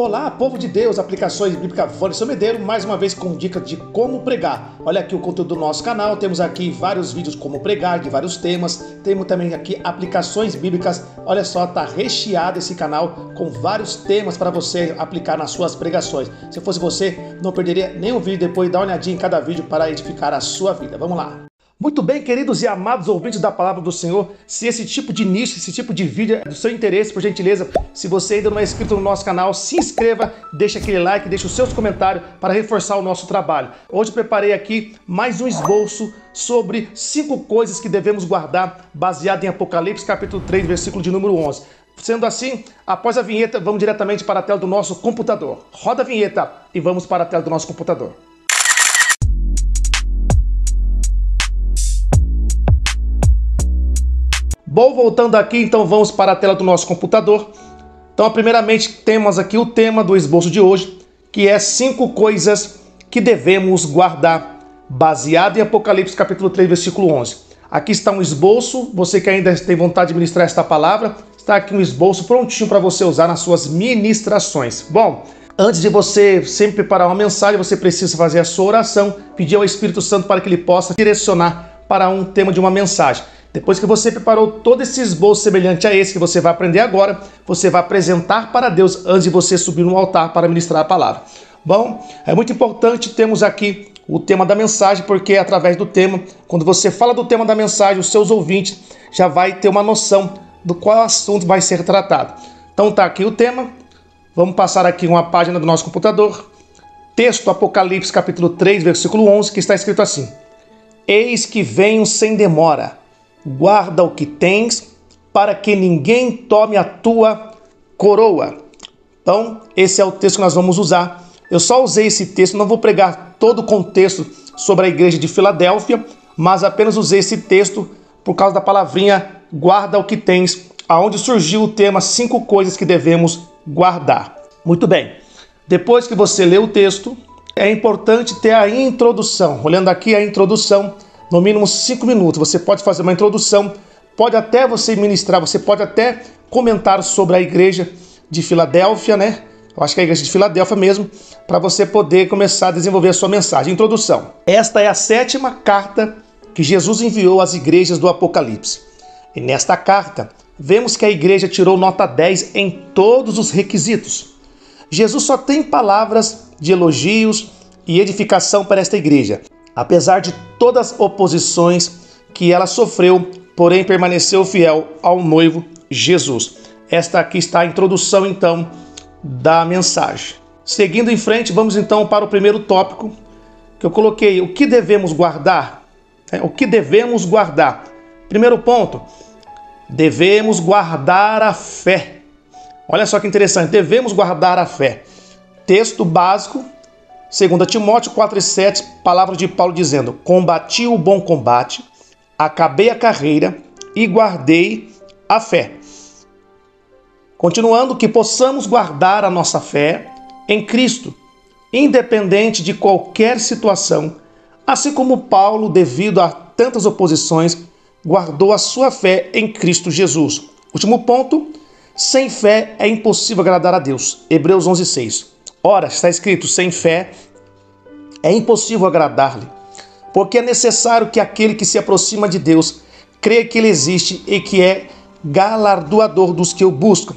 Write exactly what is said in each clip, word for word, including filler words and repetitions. Olá, povo de Deus, Aplicações Bíblicas Wanderson Medeiros, mais uma vez com dicas de como pregar. Olha aqui o conteúdo do nosso canal, temos aqui vários vídeos como pregar, de vários temas, temos também aqui aplicações bíblicas. Olha só, tá recheado esse canal com vários temas para você aplicar nas suas pregações. Se fosse você, não perderia nenhum vídeo, depois dá uma olhadinha em cada vídeo para edificar a sua vida. Vamos lá! Muito bem, queridos e amados ouvintes da Palavra do Senhor, se esse tipo de nicho, esse tipo de vídeo é do seu interesse, por gentileza, se você ainda não é inscrito no nosso canal, se inscreva, deixa aquele like, deixa os seus comentários para reforçar o nosso trabalho. Hoje eu preparei aqui mais um esboço sobre cinco coisas que devemos guardar, baseado em Apocalipse, capítulo três, versículo de número onze. Sendo assim, após a vinheta, vamos diretamente para a tela do nosso computador. Roda a vinheta e vamos para a tela do nosso computador. Bom, voltando aqui, então vamos para a tela do nosso computador. Então, primeiramente, temos aqui o tema do esboço de hoje, que é cinco coisas que devemos guardar, baseado em Apocalipse, capítulo três, versículo onze. Aqui está um esboço, você que ainda tem vontade de ministrar esta palavra, está aqui um esboço prontinho para você usar nas suas ministrações. Bom, antes de você sempre preparar uma mensagem, você precisa fazer a sua oração, pedir ao Espírito Santo para que ele possa direcionar para um tema de uma mensagem. Depois que você preparou todo esse esboço semelhante a esse que você vai aprender agora, você vai apresentar para Deus antes de você subir no altar para ministrar a palavra. Bom, é muito importante termos aqui o tema da mensagem, porque através do tema, quando você fala do tema da mensagem, os seus ouvintes já vai ter uma noção do qual assunto vai ser tratado. Então tá aqui o tema, vamos passar aqui uma página do nosso computador. Texto Apocalipse capítulo três, versículo onze, que está escrito assim: Eis que venho sem demora. Guarda o que tens, para que ninguém tome a tua coroa. Então, esse é o texto que nós vamos usar. Eu só usei esse texto, não vou pregar todo o contexto sobre a igreja de Filadélfia, mas apenas usei esse texto por causa da palavrinha guarda o que tens, aonde surgiu o tema cinco coisas que devemos guardar. Muito bem, depois que você lê o texto, é importante ter a introdução. Olhando aqui a introdução, no mínimo cinco minutos, você pode fazer uma introdução, pode até você ministrar, você pode até comentar sobre a igreja de Filadélfia, né? Eu acho que é a igreja de Filadélfia mesmo, para você poder começar a desenvolver a sua mensagem. Introdução. Esta é a sétima carta que Jesus enviou às igrejas do Apocalipse. E nesta carta, vemos que a igreja tirou nota dez em todos os requisitos. Jesus só tem palavras de elogios e edificação para esta igreja. Apesar de todas as oposições que ela sofreu, porém permaneceu fiel ao noivo Jesus. Esta aqui está a introdução, então, da mensagem. Seguindo em frente, vamos então para o primeiro tópico que eu coloquei. O que devemos guardar? O que devemos guardar? Primeiro ponto, devemos guardar a fé. Olha só que interessante, devemos guardar a fé. Texto básico. Segundo Timóteo quatro e sete, palavra de Paulo dizendo: Combati o bom combate, acabei a carreira e guardei a fé. Continuando, que possamos guardar a nossa fé em Cristo, independente de qualquer situação, assim como Paulo, devido a tantas oposições, guardou a sua fé em Cristo Jesus. Último ponto, sem fé é impossível agradar a Deus. Hebreus onze e seis. Ora, está escrito, sem fé é impossível agradar-lhe, porque é necessário que aquele que se aproxima de Deus creia que ele existe e que é galardoador dos que o buscam.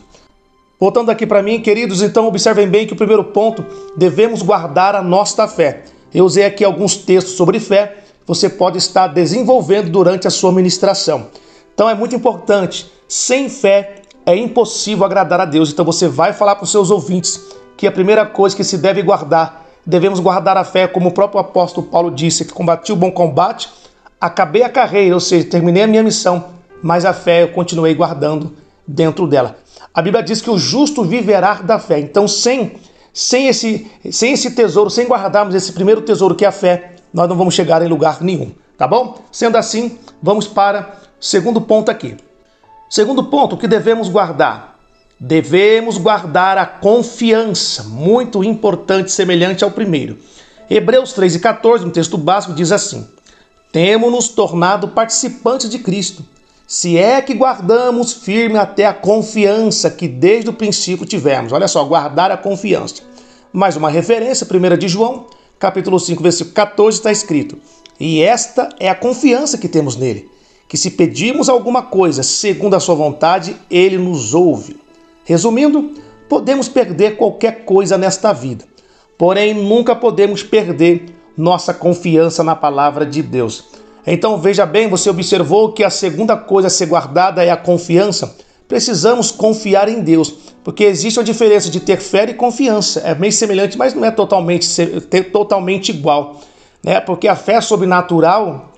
Voltando aqui para mim, queridos, então observem bem que o primeiro ponto, devemos guardar a nossa fé. Eu usei aqui alguns textos sobre fé, você pode estar desenvolvendo durante a sua ministração. Então é muito importante, sem fé é impossível agradar a Deus. Então você vai falar para os seus ouvintes que a primeira coisa que se deve guardar, devemos guardar a fé, como o próprio apóstolo Paulo disse, que combati o bom combate, acabei a carreira, ou seja, terminei a minha missão, mas a fé eu continuei guardando dentro dela. A Bíblia diz que o justo viverá da fé, então sem, sem, esse, sem esse tesouro, sem guardarmos esse primeiro tesouro que é a fé, nós não vamos chegar em lugar nenhum, tá bom? Sendo assim, vamos para o segundo ponto aqui. Segundo ponto, o que devemos guardar? Devemos guardar a confiança, muito importante, semelhante ao primeiro. Hebreus três e quatorze, no texto básico, diz assim: Temo-nos tornado participantes de Cristo, se é que guardamos firme até a confiança que desde o princípio tivemos. Olha só, guardar a confiança. Mais uma referência, primeira de João, capítulo cinco, versículo quatorze, está escrito: e esta é a confiança que temos nele, que se pedirmos alguma coisa segundo a sua vontade, ele nos ouve. Resumindo, podemos perder qualquer coisa nesta vida, porém nunca podemos perder nossa confiança na palavra de Deus. Então veja bem, você observou que a segunda coisa a ser guardada é a confiança. Precisamos confiar em Deus, porque existe uma diferença de ter fé e confiança. É meio semelhante, mas não é totalmente, totalmente igual, né? Porque a fé sobrenatural,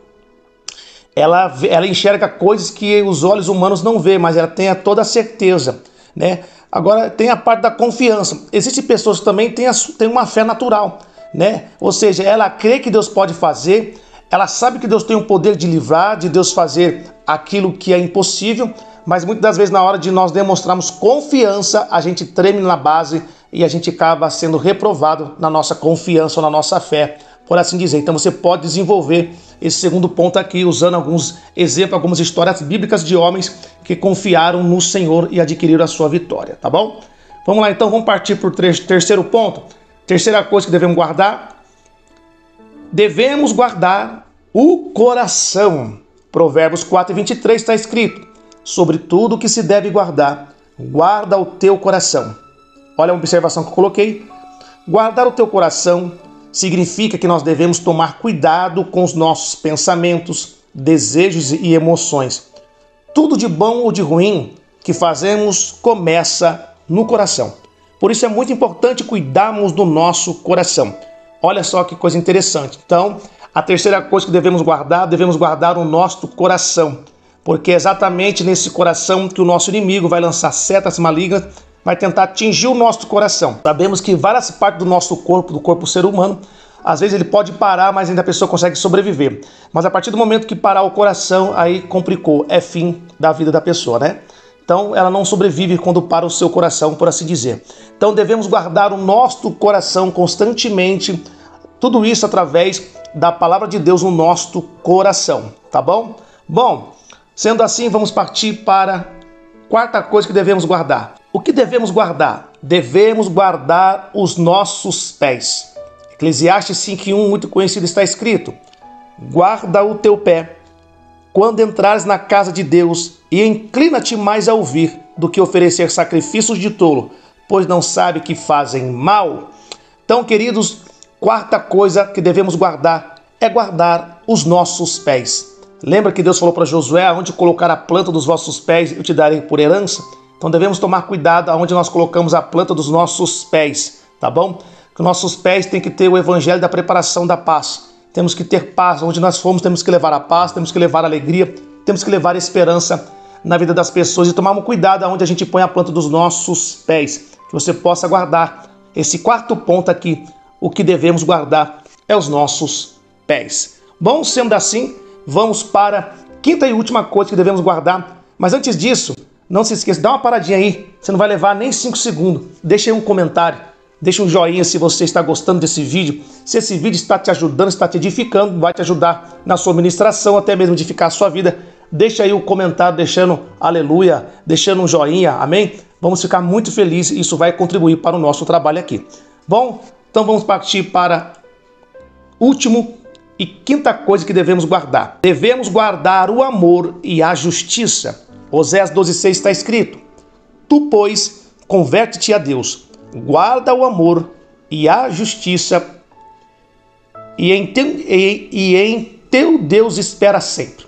ela, ela enxerga coisas que os olhos humanos não veem, mas ela tem toda a certeza, né? Agora, tem a parte da confiança. Existem pessoas que também têm, a, têm uma fé natural, né? Ou seja, ela crê que Deus pode fazer, ela sabe que Deus tem o poder de livrar, de Deus fazer aquilo que é impossível, mas muitas das vezes na hora de nós demonstrarmos confiança, a gente treme na base e a gente acaba sendo reprovado na nossa confiança ou na nossa fé, por assim dizer. Então você pode desenvolver esse segundo ponto aqui, usando alguns exemplos, algumas histórias bíblicas de homens que confiaram no Senhor e adquiriram a sua vitória, tá bom? Vamos lá então, vamos partir para o terceiro ponto. Terceira coisa que devemos guardar: devemos guardar o coração. Provérbios quatro, vinte e três está escrito: sobre tudo que se deve guardar, guarda o teu coração. Olha uma observação que eu coloquei. Guardar o teu coração significa que nós devemos tomar cuidado com os nossos pensamentos, desejos e emoções. Tudo de bom ou de ruim que fazemos começa no coração. Por isso é muito importante cuidarmos do nosso coração. Olha só que coisa interessante. Então, a terceira coisa que devemos guardar, devemos guardar o nosso coração. Porque é exatamente nesse coração que o nosso inimigo vai lançar setas malignas, vai tentar atingir o nosso coração. Sabemos que várias partes do nosso corpo, do corpo ser humano, às vezes ele pode parar, mas ainda a pessoa consegue sobreviver. Mas a partir do momento que parar o coração, aí complicou, é fim da vida da pessoa, né? Então ela não sobrevive quando para o seu coração, por assim dizer. Então devemos guardar o nosso coração constantemente, tudo isso através da palavra de Deus no nosso coração, tá bom? Bom, sendo assim, vamos partir para a quarta coisa que devemos guardar. O que devemos guardar? Devemos guardar os nossos pés. Eclesiastes cinco, um, muito conhecido, está escrito: guarda o teu pé quando entrares na casa de Deus, e inclina-te mais a ouvir do que oferecer sacrifícios de tolo, pois não sabe que fazem mal. Então, queridos, quarta coisa que devemos guardar é guardar os nossos pés. Lembra que Deus falou para Josué: aonde colocar a planta dos vossos pés, eu te darei por herança? Então devemos tomar cuidado aonde nós colocamos a planta dos nossos pés, tá bom? Que nossos pés têm que ter o evangelho da preparação da paz. Temos que ter paz. Onde nós formos, temos que levar a paz, temos que levar a alegria, temos que levar a esperança na vida das pessoas. E tomarmos cuidado aonde a gente põe a planta dos nossos pés. Que você possa guardar esse quarto ponto aqui. O que devemos guardar é os nossos pés. Bom, sendo assim, vamos para a quinta e última coisa que devemos guardar. Mas antes disso, não se esqueça, dá uma paradinha aí. Você não vai levar nem cinco segundos. Deixa aí um comentário, deixa um joinha se você está gostando desse vídeo. Se esse vídeo está te ajudando, está te edificando, vai te ajudar na sua ministração, até mesmo edificar a sua vida. Deixa aí um comentário, deixando aleluia, deixando um joinha, amém? Vamos ficar muito felizes, isso vai contribuir para o nosso trabalho aqui. Bom, então vamos partir para o último e quinta coisa que devemos guardar. Devemos guardar o amor e a justiça. Oséas doze, seis está escrito: tu, pois, converte-te a Deus, guarda o amor e a justiça, e em, te, e, e em teu Deus espera sempre.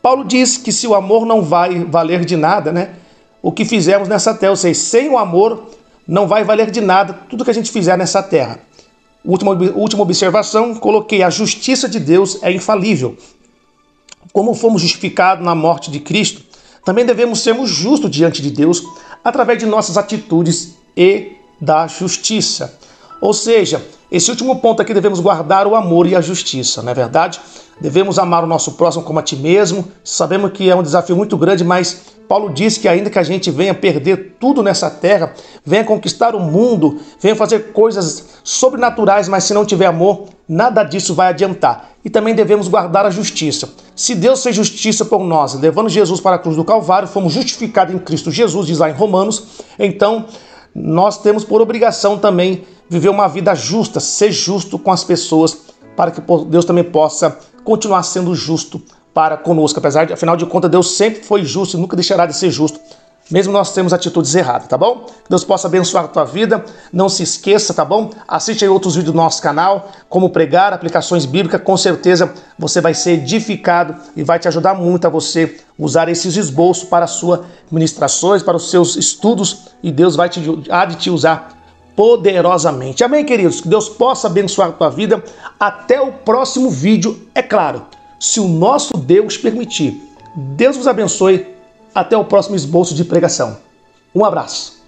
Paulo diz que se o amor não vai valer de nada, né? O que fizemos nessa terra, ou seja, sem o amor não vai valer de nada tudo que a gente fizer nessa terra. Última, última observação, coloquei: a justiça de Deus é infalível. Como fomos justificados na morte de Cristo, também devemos sermos justos diante de Deus através de nossas atitudes e da justiça. Ou seja, Esse último ponto aqui, devemos guardar o amor e a justiça, não é verdade? Devemos amar o nosso próximo como a ti mesmo. Sabemos que é um desafio muito grande, mas Paulo diz que ainda que a gente venha perder tudo nessa terra, venha conquistar o mundo, venha fazer coisas sobrenaturais, mas se não tiver amor, nada disso vai adiantar. E também devemos guardar a justiça. Se Deus fez justiça por nós, levando Jesus para a cruz do Calvário, fomos justificados em Cristo Jesus, diz lá em Romanos, então nós temos por obrigação também viver uma vida justa, ser justo com as pessoas, para que Deus também possa continuar sendo justo para conosco. Apesar de, afinal de contas, Deus sempre foi justo e nunca deixará de ser justo, mesmo nós temos atitudes erradas, tá bom? Que Deus possa abençoar a tua vida. Não se esqueça, tá bom? Assiste aí outros vídeos do nosso canal, como pregar, aplicações bíblicas. Com certeza você vai ser edificado e vai te ajudar muito a você usar esses esboços para as suas ministrações, para os seus estudos, e Deus vai te, há de te usar poderosamente. Amém, queridos? Que Deus possa abençoar a tua vida. Até o próximo vídeo, é claro, se o nosso Deus permitir. Deus vos abençoe. Até o próximo esboço de pregação. Um abraço.